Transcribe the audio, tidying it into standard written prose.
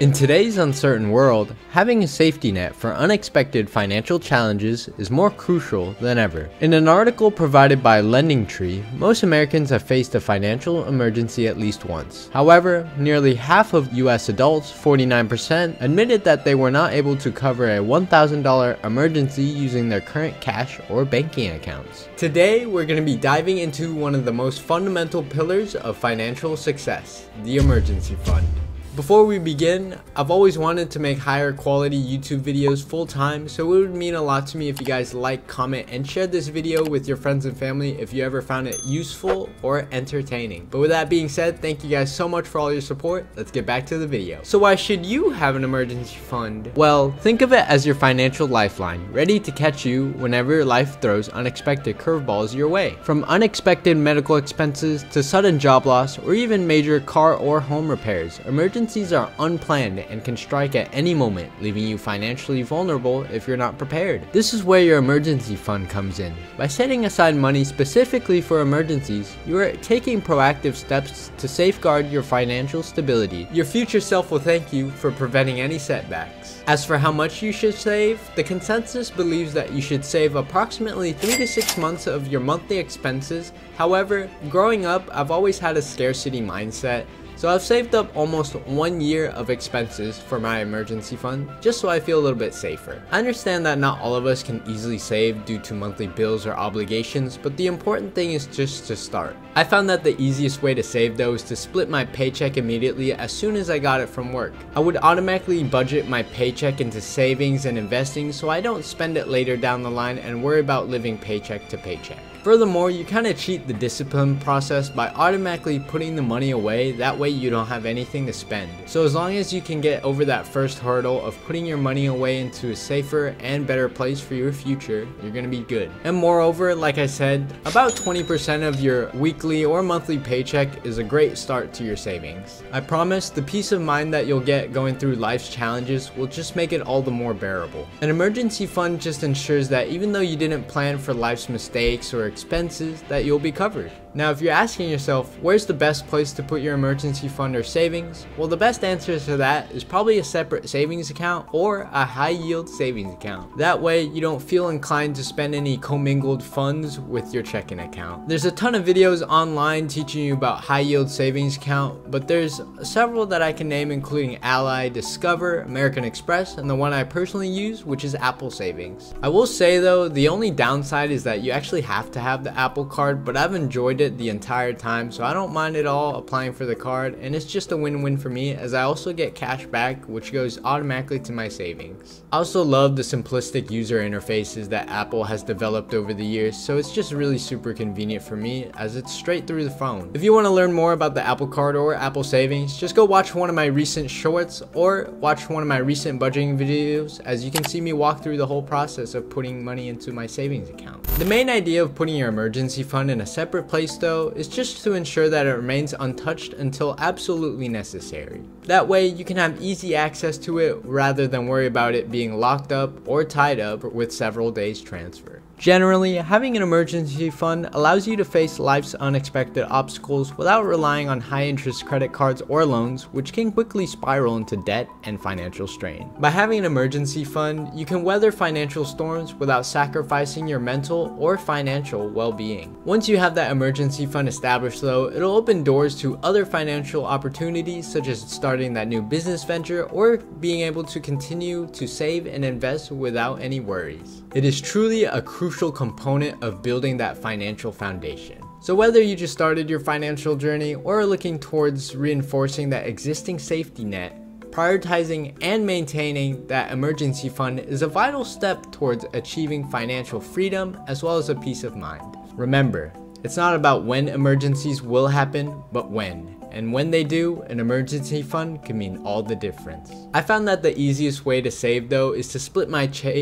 In today's uncertain world, having a safety net for unexpected financial challenges is more crucial than ever. In an article provided by LendingTree, most Americans have faced a financial emergency at least once. However, nearly half of US adults, 49%, admitted that they were not able to cover a $1,000 emergency using their current cash or banking accounts. Today, we're going to be diving into one of the most fundamental pillars of financial success, the emergency fund. Before we begin, I've always wanted to make higher quality YouTube videos full time, so it would mean a lot to me if you guys like, comment, and share this video with your friends and family if you ever found it useful or entertaining. But with that being said, thank you guys so much for all your support. Let's get back to the video. So why should you have an emergency fund? Well, think of it as your financial lifeline, ready to catch you whenever life throws unexpected curveballs your way. From unexpected medical expenses to sudden job loss or even major car or home repairs, emergencies are unplanned and can strike at any moment, leaving you financially vulnerable if you're not prepared. This is where your emergency fund comes in. By setting aside money specifically for emergencies, you are taking proactive steps to safeguard your financial stability. Your future self will thank you for preventing any setbacks. As for how much you should save, the consensus believes that you should save approximately 3 to 6 months of your monthly expenses. However, growing up, I've always had a scarcity mindset. So I've saved up almost 1 year of expenses for my emergency fund, just so I feel a little bit safer. I understand that not all of us can easily save due to monthly bills or obligations, but the important thing is just to start. I found that the easiest way to save though is to split my paycheck immediately as soon as I got it from work. I would automatically budget my paycheck into savings and investing so I don't spend it later down the line and worry about living paycheck to paycheck. Furthermore, you kind of cheat the discipline process by automatically putting the money away, that way you don't have anything to spend. So as long as you can get over that first hurdle of putting your money away into a safer and better place for your future, you're going to be good. And moreover, like I said, about 20% of your weekly or monthly paycheck is a great start to your savings. I promise the peace of mind that you'll get going through life's challenges will just make it all the more bearable. An emergency fund just ensures that even though you didn't plan for life's mistakes or expenses, that you'll be covered. Now, if you're asking yourself, where's the best place to put your emergency fund or savings? Well, the best answer to that is probably a separate savings account or a high yield savings account. That way, you don't feel inclined to spend any commingled funds with your checking account. There's a ton of videos online teaching you about high yield savings account, but there's several that I can name, including Ally, Discover, American Express, and the one I personally use, which is Apple Savings. I will say though, the only downside is that you actually have to have the Apple Card, but I've enjoyed it the entire time, so I don't mind at all applying for the card, and it's just a win-win for me as I also get cash back, which goes automatically to my savings. I also love the simplistic user interfaces that Apple has developed over the years, so it's just really super convenient for me as it's straight through the phone. If you want to learn more about the Apple Card or Apple Savings, just go watch one of my recent shorts or watch one of my recent budgeting videos, as you can see me walk through the whole process of putting money into my savings account. The main idea of putting your emergency fund in a separate place though is just to ensure that it remains untouched until absolutely necessary. That way you can have easy access to it rather than worry about it being locked up or tied up with several days transfer. Generally, having an emergency fund allows you to face life's unexpected obstacles without relying on high interest credit cards or loans, which can quickly spiral into debt and financial strain. By having an emergency fund, you can weather financial storms without sacrificing your mental or financial well-being. Once you have that emergency fund established though, it'll open doors to other financial opportunities such as starting that new business venture or being able to continue to save and invest without any worries. It is truly a crucial component of building that financial foundation. So whether you just started your financial journey or are looking towards reinforcing that existing safety net, prioritizing and maintaining that emergency fund is a vital step towards achieving financial freedom as well as a peace of mind. Remember, it's not about when emergencies will happen, but when. And when they do, an emergency fund can mean all the difference. I found that the easiest way to save though is to split my